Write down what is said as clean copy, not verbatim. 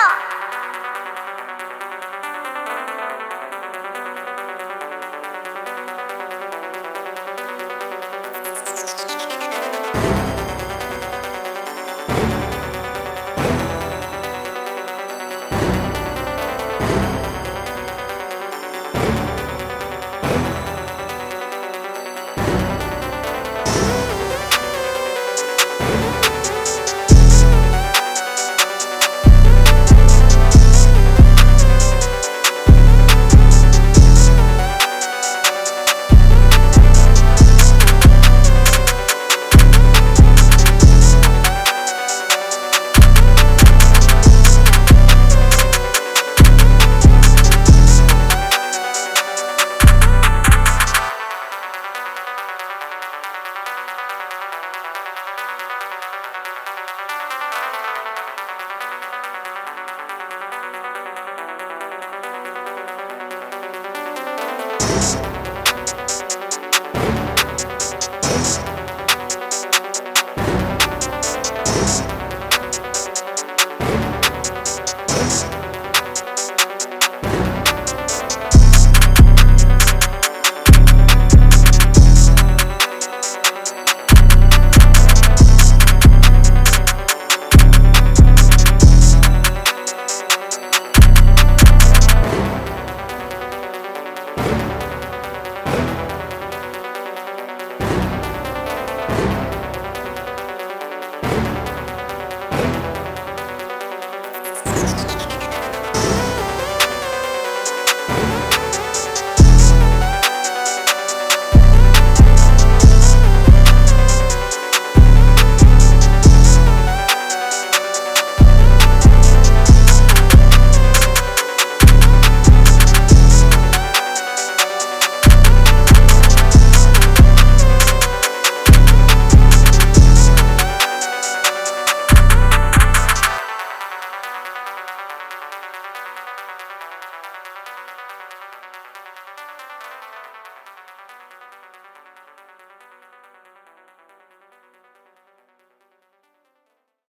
요